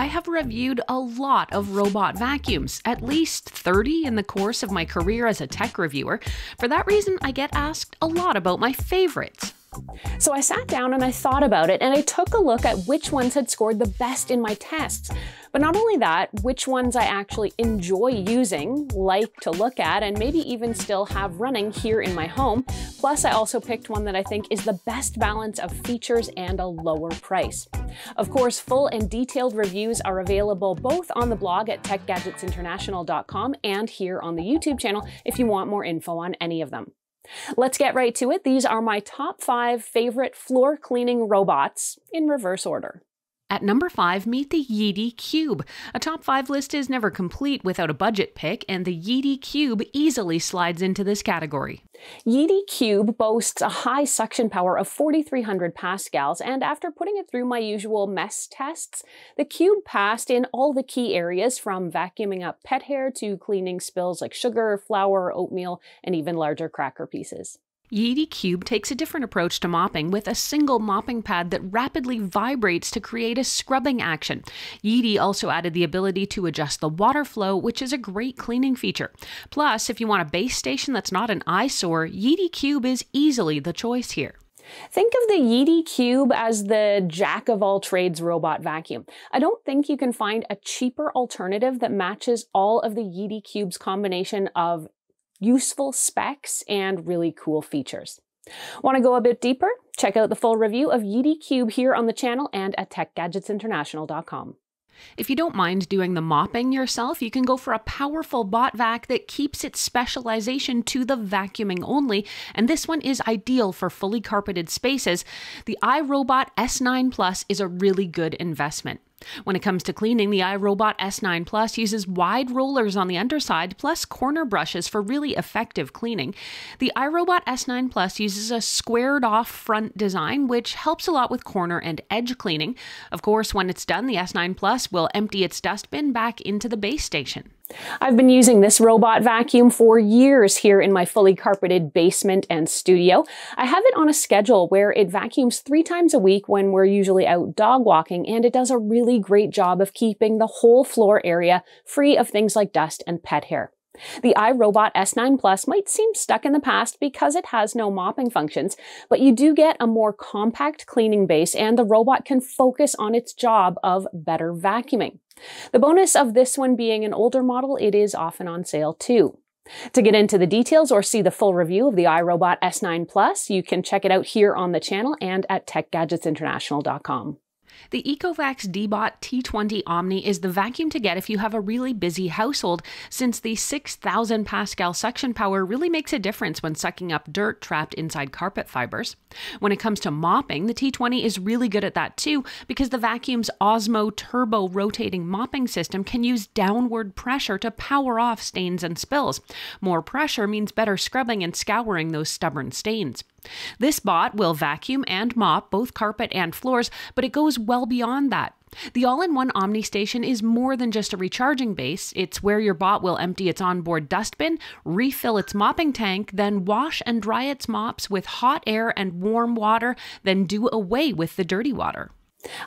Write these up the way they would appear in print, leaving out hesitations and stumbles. I have reviewed a lot of robot vacuums, at least 30 in the course of my career as a tech reviewer. For that reason, I get asked a lot about my favorites. So I sat down and I thought about it, and I took a look at which ones had scored the best in my tests. But not only that, which ones I actually enjoy using, like to look at, and maybe even still have running here in my home. Plus, I also picked one that I think is the best balance of features and a lower price. Of course, full and detailed reviews are available both on the blog at TechGadgetsInternational.com and here on the YouTube channel if you want more info on any of them. Let's get right to it. These are my top 5 favorite floor cleaning robots in reverse order. At number 5, meet the Yeedi Cube. A top 5 list is never complete without a budget pick, and the Yeedi Cube easily slides into this category. Yeedi Cube boasts a high suction power of 4,300 pascals, and after putting it through my usual mess tests, the Cube passed in all the key areas from vacuuming up pet hair to cleaning spills like sugar, flour, oatmeal, and even larger cracker pieces. Yeedi Cube takes a different approach to mopping with a single mopping pad that rapidly vibrates to create a scrubbing action. Yeedi also added the ability to adjust the water flow, which is a great cleaning feature. Plus, if you want a base station that's not an eyesore, Yeedi Cube is easily the choice here. Think of the Yeedi Cube as the jack-of-all-trades robot vacuum. I don't think you can find a cheaper alternative that matches all of the Yeedi Cube's combination of useful specs and really cool features. Want to go a bit deeper? Check out the full review of Yeedi Cube here on the channel and at TechGadgetsInternational.com. If you don't mind doing the mopping yourself, you can go for a powerful bot vac that keeps its specialization to the vacuuming only, and this one is ideal for fully carpeted spaces. The iRobot S9 Plus is a really good investment. When it comes to cleaning, the iRobot S9 Plus uses wide rollers on the underside plus corner brushes for really effective cleaning. The iRobot S9 Plus uses a squared-off front design, which helps a lot with corner and edge cleaning. Of course, when it's done, the S9 Plus will empty its dustbin back into the base station. I've been using this robot vacuum for years here in my fully carpeted basement and studio. I have it on a schedule where it vacuums 3 times a week when we're usually out dog walking, and it does a really great job of keeping the whole floor area free of things like dust and pet hair. The iRobot S9 Plus might seem stuck in the past because it has no mopping functions, but you do get a more compact cleaning base and the robot can focus on its job of better vacuuming. The bonus of this one being an older model, it is often on sale too. To get into the details or see the full review of the iRobot S9 Plus, you can check it out here on the channel and at TechGadgetsInternational.com. The Ecovacs Deebot T20 Omni is the vacuum to get if you have a really busy household, since the 6,000 pascal suction power really makes a difference when sucking up dirt trapped inside carpet fibers. When it comes to mopping, the T20 is really good at that too, because the vacuum's Osmo Turbo rotating mopping system can use downward pressure to power off stains and spills. More pressure means better scrubbing and scouring those stubborn stains. This bot will vacuum and mop both carpet and floors, but it goes well beyond that. The all-in-one Omni station is more than just a recharging base. It's where your bot will empty its onboard dustbin, refill its mopping tank, then wash and dry its mops with hot air and warm water, then do away with the dirty water.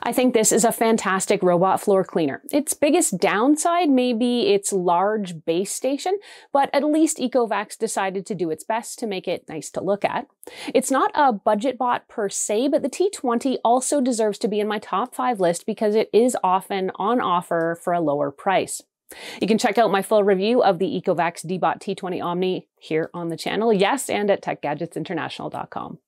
I think this is a fantastic robot floor cleaner. Its biggest downside may be its large base station, but at least Ecovacs decided to do its best to make it nice to look at. It's not a budget bot per se, but the T20 also deserves to be in my top 5 list because it is often on offer for a lower price. You can check out my full review of the Ecovacs Deebot T20 Omni here on the channel, yes, and at TechGadgetsInternational.com.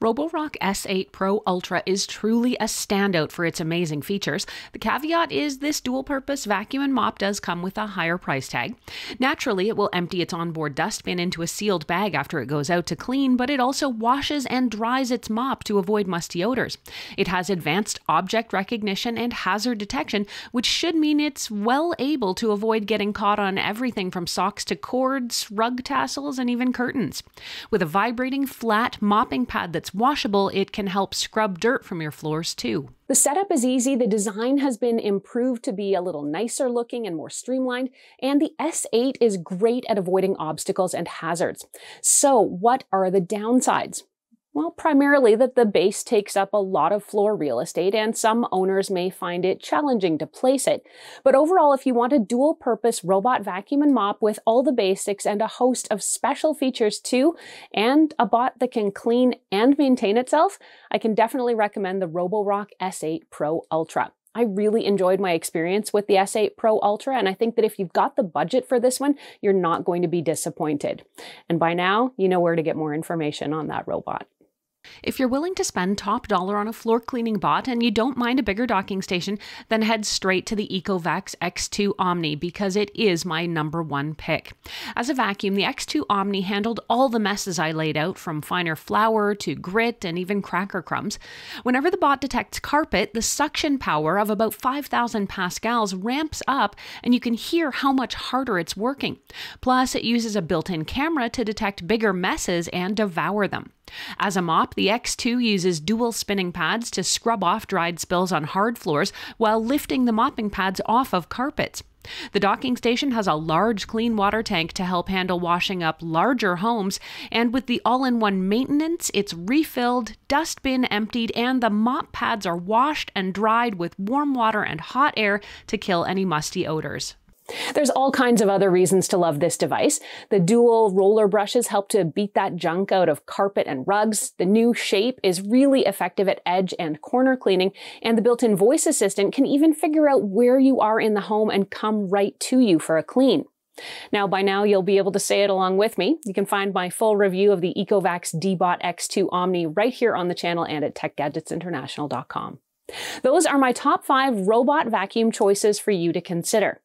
Roborock S8 Pro Ultra is truly a standout for its amazing features. The caveat is this dual-purpose vacuum and mop does come with a higher price tag. Naturally, it will empty its onboard dustbin into a sealed bag after it goes out to clean, but it also washes and dries its mop to avoid musty odors. It has advanced object recognition and hazard detection, which should mean it's well able to avoid getting caught on everything from socks to cords, rug tassels, and even curtains. With a vibrating, flat mopping pad that's washable, it can help scrub dirt from your floors too. The setup is easy, the design has been improved to be a little nicer looking and more streamlined, and the S8 is great at avoiding obstacles and hazards. So what are the downsides? Well, primarily that the base takes up a lot of floor real estate and some owners may find it challenging to place it. But overall, if you want a dual-purpose robot vacuum and mop with all the basics and a host of special features too, and a bot that can clean and maintain itself, I can definitely recommend the Roborock S8 Pro Ultra. I really enjoyed my experience with the S8 Pro Ultra, and I think that if you've got the budget for this one, you're not going to be disappointed. And by now, you know where to get more information on that robot. If you're willing to spend top dollar on a floor cleaning bot and you don't mind a bigger docking station, then head straight to the Ecovacs X2 Omni because it is my #1 pick. As a vacuum, the X2 Omni handled all the messes I laid out, from finer flour to grit and even cracker crumbs. Whenever the bot detects carpet, the suction power of about 5,000 pascals ramps up and you can hear how much harder it's working. Plus, it uses a built-in camera to detect bigger messes and devour them. As a mop, the X2 uses dual spinning pads to scrub off dried spills on hard floors while lifting the mopping pads off of carpets. The docking station has a large clean water tank to help handle washing up larger homes, and with the all-in-one maintenance, it's refilled, dustbin emptied, and the mop pads are washed and dried with warm water and hot air to kill any musty odors. There's all kinds of other reasons to love this device. The dual roller brushes help to beat that junk out of carpet and rugs. The new shape is really effective at edge and corner cleaning, and the built-in voice assistant can even figure out where you are in the home and come right to you for a clean. Now, by now, you'll be able to say it along with me. You can find my full review of the Ecovacs Deebot X2 Omni right here on the channel and at TechGadgetsInternational.com. Those are my top 5 robot vacuum choices for you to consider.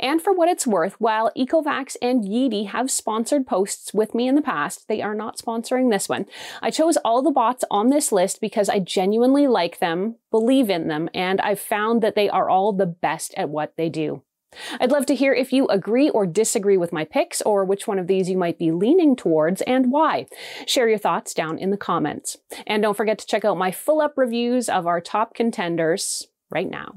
And for what it's worth, while Ecovacs and Yeedi have sponsored posts with me in the past, they are not sponsoring this one. I chose all the bots on this list because I genuinely like them, believe in them, and I've found that they are all the best at what they do. I'd love to hear if you agree or disagree with my picks, or which one of these you might be leaning towards and why. Share your thoughts down in the comments. And don't forget to check out my full-up reviews of our top contenders right now.